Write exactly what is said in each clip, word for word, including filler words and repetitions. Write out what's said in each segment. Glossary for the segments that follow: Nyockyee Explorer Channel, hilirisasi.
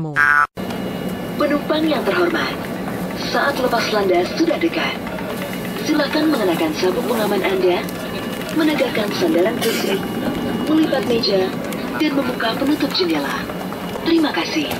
mu. Penumpang yang terhormat, saat lepas landas sudah dekat. Silakan mengenakan sabuk pengaman Anda, menegakkan sandaran kursi, melipat meja, dan membuka penutup jendela. Terima kasih.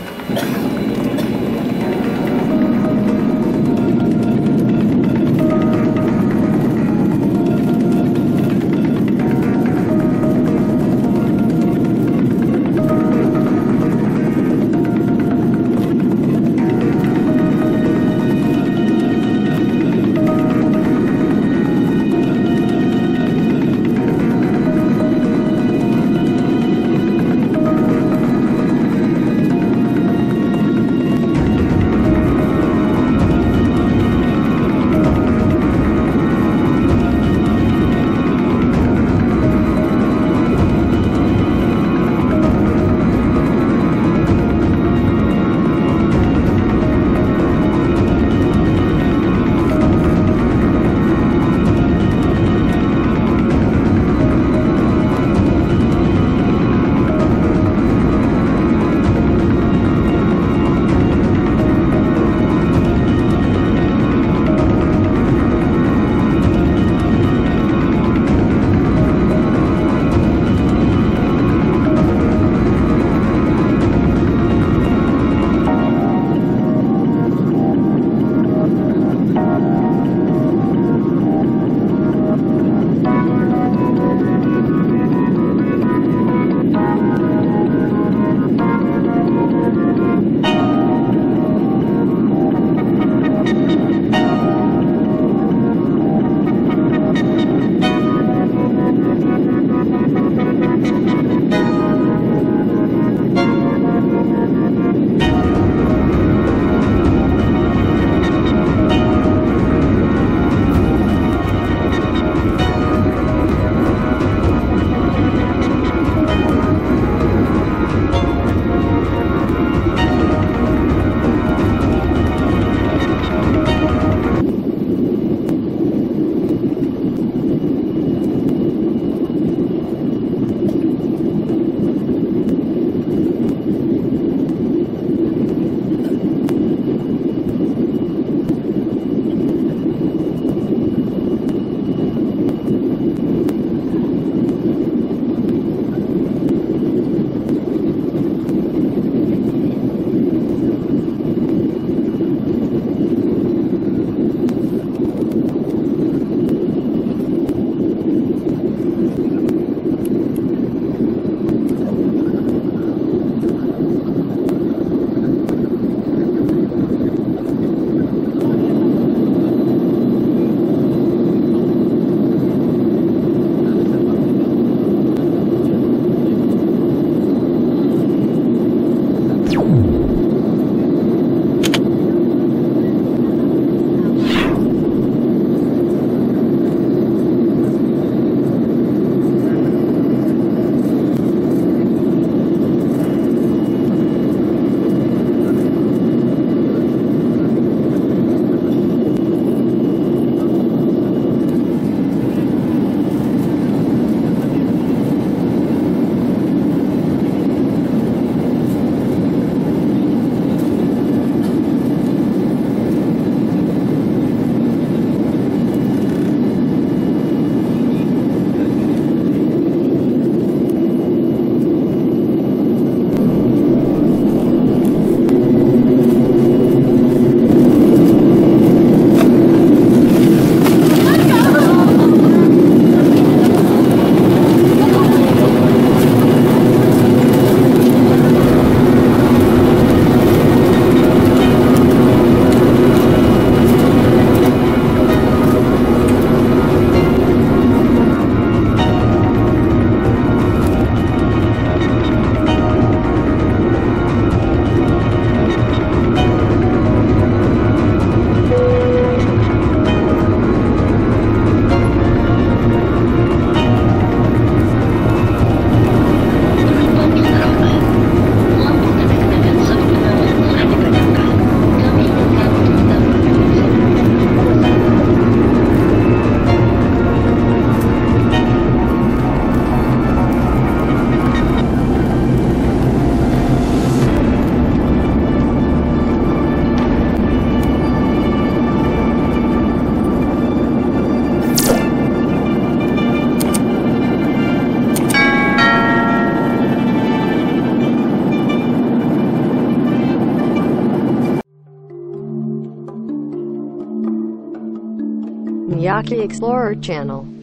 Nyockyee Explorer Channel.